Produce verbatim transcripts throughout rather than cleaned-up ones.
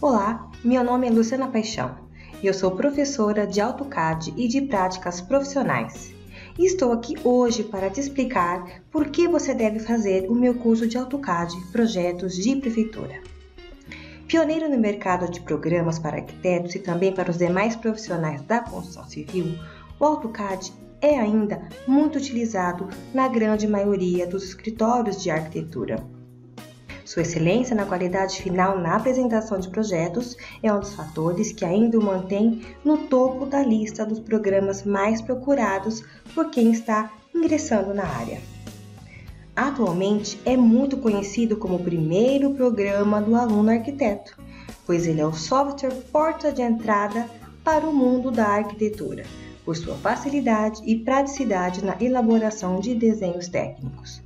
Olá, meu nome é Luciana Paixão e eu sou professora de AutoCAD e de práticas profissionais. E estou aqui hoje para te explicar por que você deve fazer o meu curso de AutoCAD Projetos de Prefeitura. Pioneiro no mercado de programas para arquitetos e também para os demais profissionais da construção civil, o AutoCAD é ainda muito utilizado na grande maioria dos escritórios de arquitetura. Sua excelência na qualidade final na apresentação de projetos é um dos fatores que ainda o mantém no topo da lista dos programas mais procurados por quem está ingressando na área. Atualmente é muito conhecido como o primeiro programa do aluno arquiteto, pois ele é o software porta de entrada para o mundo da arquitetura, por sua facilidade e praticidade na elaboração de desenhos técnicos.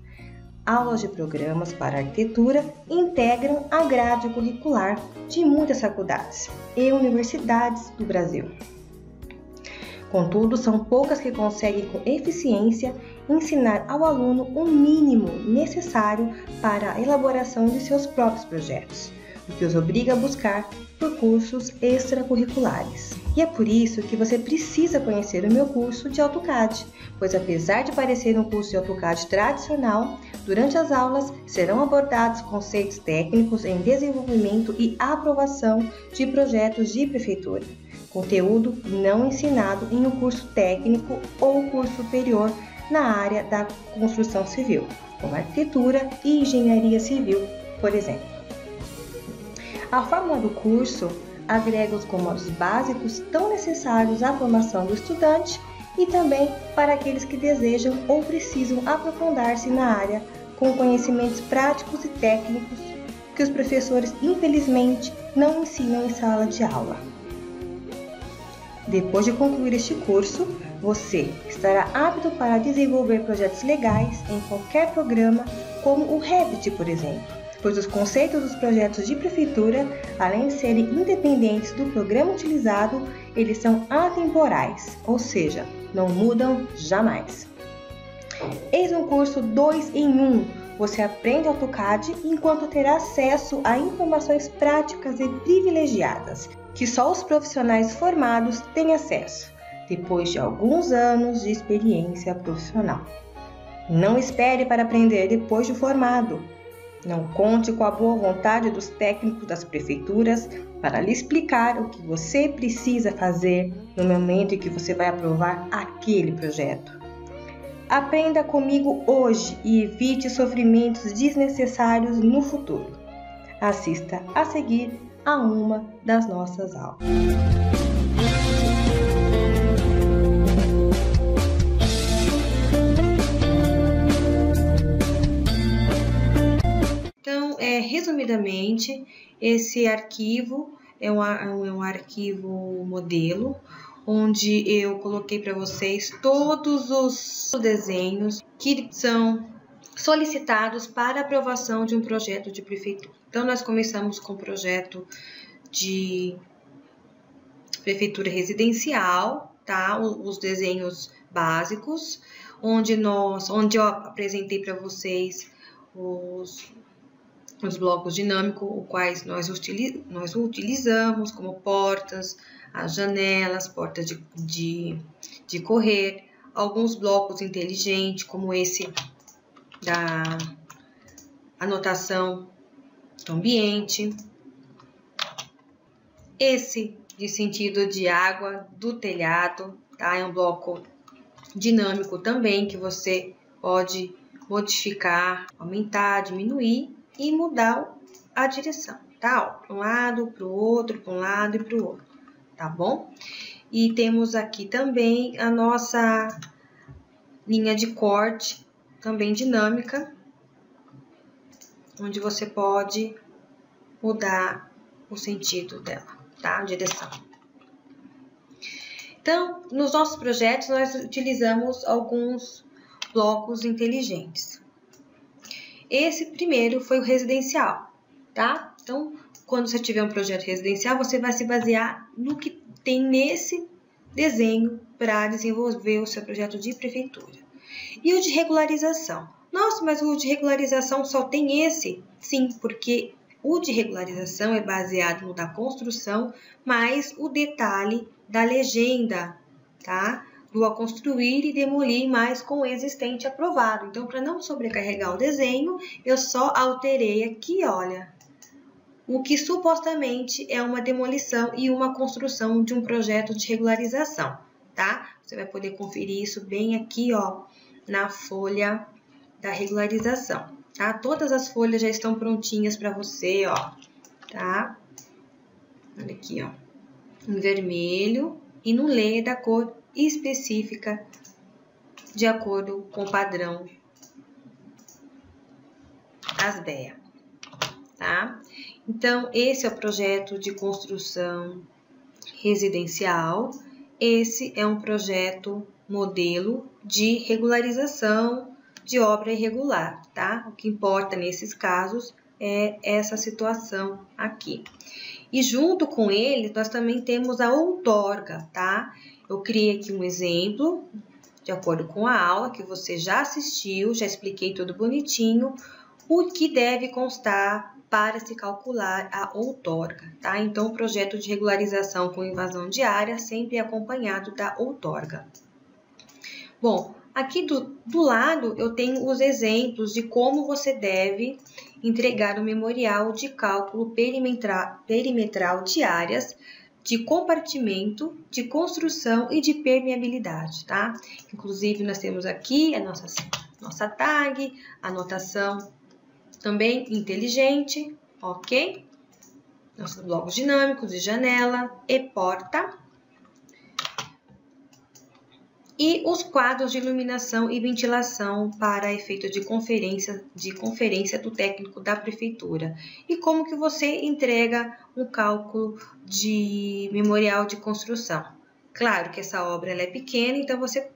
Aulas de programas para arquitetura integram a grade curricular de muitas faculdades e universidades do Brasil. Contudo, são poucas que conseguem com eficiência ensinar ao aluno o mínimo necessário para a elaboração de seus próprios projetos, o que os obriga a buscar por cursos extracurriculares. E é por isso que você precisa conhecer o meu curso de AutoCAD, pois apesar de parecer um curso de AutoCAD tradicional, durante as aulas serão abordados conceitos técnicos em desenvolvimento e aprovação de projetos de prefeitura, conteúdo não ensinado em um curso técnico ou curso superior na área da construção civil, como arquitetura e engenharia civil, por exemplo. A fórmula do curso agrega os comandos básicos tão necessários à formação do estudante e também para aqueles que desejam ou precisam aprofundar-se na área com conhecimentos práticos e técnicos que os professores, infelizmente, não ensinam em sala de aula. Depois de concluir este curso, você estará apto para desenvolver projetos legais em qualquer programa, como o Revit, por exemplo, pois os conceitos dos projetos de prefeitura, além de serem independentes do programa utilizado, eles são atemporais, ou seja, não mudam jamais. Eis um curso dois em um. Você aprende AutoCAD enquanto terá acesso a informações práticas e privilegiadas, que só os profissionais formados têm acesso, depois de alguns anos de experiência profissional. Não espere para aprender depois de formado. Não conte com a boa vontade dos técnicos das prefeituras para lhe explicar o que você precisa fazer no momento em que você vai aprovar aquele projeto. Aprenda comigo hoje e evite sofrimentos desnecessários no futuro. Assista a seguir a uma das nossas aulas. É, resumidamente, esse arquivo é um, é um arquivo modelo, onde eu coloquei para vocês todos os desenhos que são solicitados para aprovação de um projeto de prefeitura. Então, nós começamos com o projeto de prefeitura residencial, tá? Os desenhos básicos, onde, nós, onde eu apresentei para vocês os... os blocos dinâmicos, os quais nós utilizamos, como portas, as janelas, portas de, de, de correr, alguns blocos inteligentes, como esse da anotação do ambiente, esse de sentido de água do telhado, tá? É um bloco dinâmico também, que você pode modificar, aumentar, diminuir, e mudar a direção, tá? Para um lado, para o outro, para um lado e para o outro, tá bom? E temos aqui também a nossa linha de corte, também dinâmica, onde você pode mudar o sentido dela, tá? A direção. Então, nos nossos projetos, nós utilizamos alguns blocos inteligentes. Esse primeiro foi o residencial, tá? Então, quando você tiver um projeto residencial, você vai se basear no que tem nesse desenho para desenvolver o seu projeto de prefeitura. E o de regularização, Nossa, mas o de regularização só tem esse? Sim, porque o de regularização é baseado no da construção, mais o detalhe da legenda, tá? Do a construir e demolir, mais com o existente aprovado. Então, para não sobrecarregar o desenho, eu só alterei aqui, olha, o que supostamente é uma demolição e uma construção de um projeto de regularização, tá? Você vai poder conferir isso bem aqui, ó, na folha da regularização, tá? Todas as folhas já estão prontinhas para você, ó, tá? Olha aqui, ó, em vermelho e no lê da cor específica de acordo com o padrão ASDEA, tá? Então, esse é o projeto de construção residencial, esse é um projeto modelo de regularização de obra irregular, tá? O que importa nesses casos é essa situação aqui. E junto com ele, nós também temos a outorga, tá? Eu criei aqui um exemplo, de acordo com a aula que você já assistiu, já expliquei tudo bonitinho, o que deve constar para se calcular a outorga, tá? Então, o projeto de regularização com invasão de área sempre é acompanhado da outorga. Bom, aqui do, do lado eu tenho os exemplos de como você deve entregar o memorial de cálculo perimetral, perimetral de áreas, de compartimento, de construção e de permeabilidade, tá? Inclusive, nós temos aqui a nossa, nossa tag, anotação também inteligente, ok? Nossos blocos dinâmicos de janela e porta. E os quadros de iluminação e ventilação para efeito de conferência, de conferência do técnico da prefeitura. E como que você entrega um cálculo de memorial de construção. Claro que essa obra ela é pequena, então você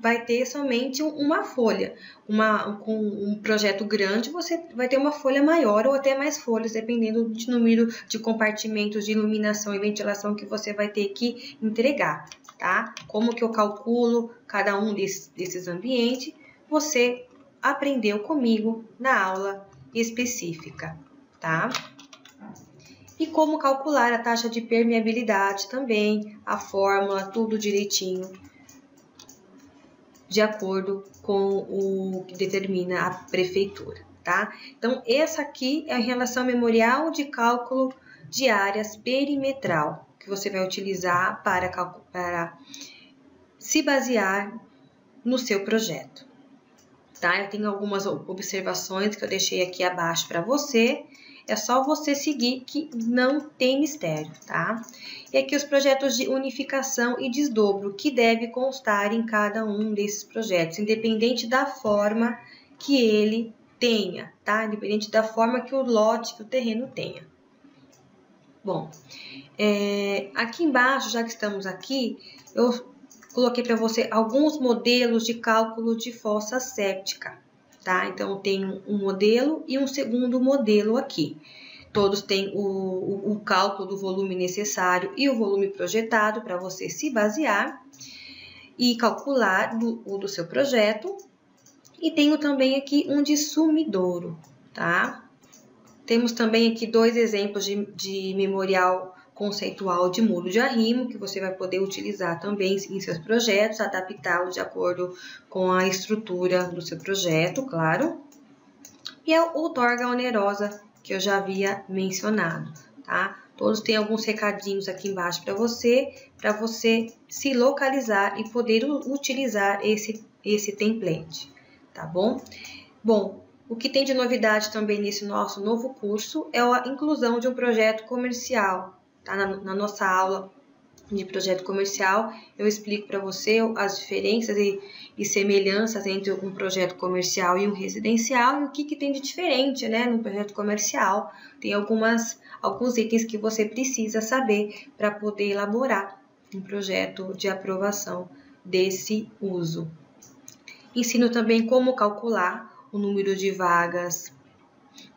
vai ter somente uma folha. Uma, com um projeto grande, você vai ter uma folha maior ou até mais folhas, dependendo do número de compartimentos de iluminação e ventilação que você vai ter que entregar, tá? Como que eu calculo cada um desses, desses ambientes, você aprendeu comigo na aula específica, tá? E como calcular a taxa de permeabilidade também, a fórmula, tudo direitinho, de acordo com o que determina a prefeitura, tá? Então, essa aqui é em relação ao memorial de cálculo de áreas perimetral, que você vai utilizar para, para se basear no seu projeto, tá? Eu tenho algumas observações que eu deixei aqui abaixo para você, é só você seguir que não tem mistério, tá? E aqui os projetos de unificação e desdobro, que deve constar em cada um desses projetos, independente da forma que ele tenha, tá? Independente da forma que o lote, que o terreno tenha. Bom, é, aqui embaixo, já que estamos aqui, eu coloquei para você alguns modelos de cálculo de fossa séptica. Tá? Então, eu tenho um modelo e um segundo modelo aqui. Todos têm o, o, o cálculo do volume necessário e o volume projetado para você se basear e calcular do, o do seu projeto. E tenho também aqui um de sumidouro, tá? Temos também aqui dois exemplos de, de memorial conceitual de muro de arrimo, que você vai poder utilizar também em seus projetos, adaptá-lo de acordo com a estrutura do seu projeto, claro. E a outorga onerosa, que eu já havia mencionado, tá? Todos têm alguns recadinhos aqui embaixo para você, para você se localizar e poder utilizar esse, esse template, tá bom? Bom, o que tem de novidade também nesse nosso novo curso é a inclusão de um projeto comercial. Tá? Na, na nossa aula de projeto comercial, eu explico para você as diferenças e, e semelhanças entre um projeto comercial e um residencial e o que, que tem de diferente, né, num projeto comercial. Tem algumas, alguns itens que você precisa saber para poder elaborar um projeto de aprovação desse uso. Ensino também como calcular o número de vagas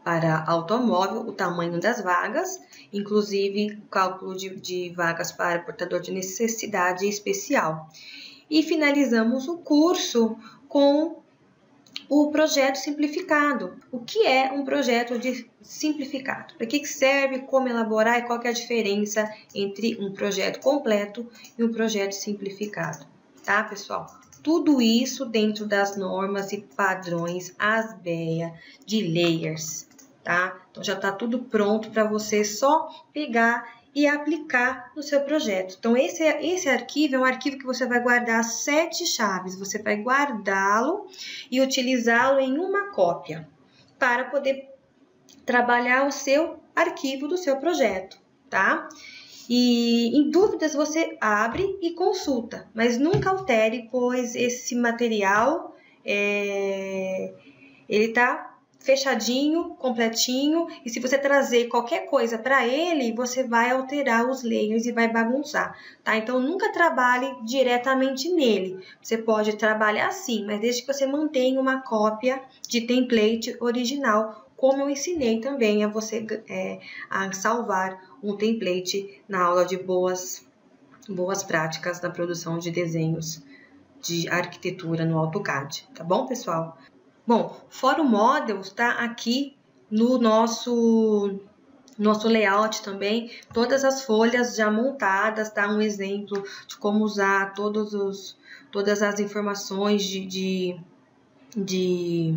para automóvel, o tamanho das vagas, inclusive o cálculo de, de vagas para portador de necessidade especial. E finalizamos o curso com o projeto simplificado. O que é um projeto de simplificado? Para que serve, como elaborar e qual que é a diferença entre um projeto completo e um projeto simplificado, tá, pessoal? Tudo isso dentro das normas e padrões ASBEA de layers, tá? Então já tá tudo pronto para você só pegar e aplicar no seu projeto. Então esse, esse arquivo é um arquivo que você vai guardar sete chaves, você vai guardá-lo e utilizá-lo em uma cópia para poder trabalhar o seu arquivo do seu projeto, tá? E em dúvidas você abre e consulta, mas nunca altere, pois esse material é, ele tá fechadinho, completinho, e se você trazer qualquer coisa para ele, você vai alterar os layers e vai bagunçar, tá? Então nunca trabalhe diretamente nele. Você pode trabalhar sim, mas desde que você mantenha uma cópia de template original, como eu ensinei também a você é, a salvar um template na aula de boas, boas práticas na produção de desenhos de arquitetura no AutoCAD, tá bom, pessoal? Bom, fora o Models, tá? Aqui no nosso, nosso layout também, todas as folhas já montadas, tá? Um exemplo de como usar todos os, todas as informações de, de, de,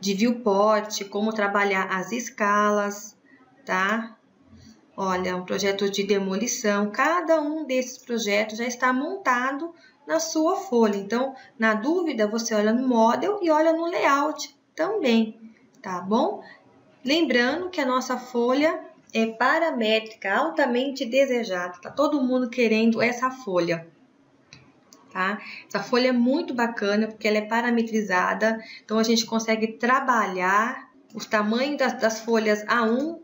de viewport, como trabalhar as escalas, tá? Olha, um projeto de demolição, cada um desses projetos já está montado na sua folha. Então, na dúvida, você olha no model e olha no layout também, tá bom? Lembrando que a nossa folha é paramétrica, altamente desejada, tá todo mundo querendo essa folha, tá? Essa folha é muito bacana porque ela é parametrizada, então a gente consegue trabalhar os tamanhos das, das folhas A um,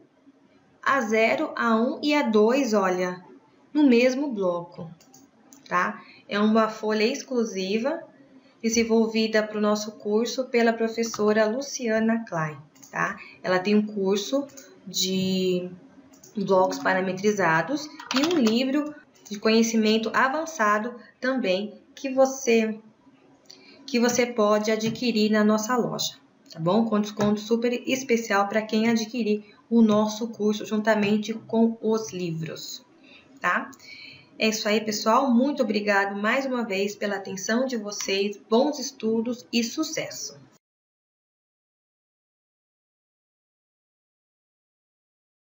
A zero, A um e A dois, olha, no mesmo bloco, tá? É uma folha exclusiva desenvolvida para o nosso curso pela professora Luciana Klein, tá? Ela tem um curso de blocos parametrizados e um livro de conhecimento avançado também que você, que você pode adquirir na nossa loja, tá bom? Com desconto super especial para quem adquirir o nosso curso juntamente com os livros, tá? É isso aí, pessoal. Muito obrigado mais uma vez pela atenção de vocês. Bons estudos e sucesso!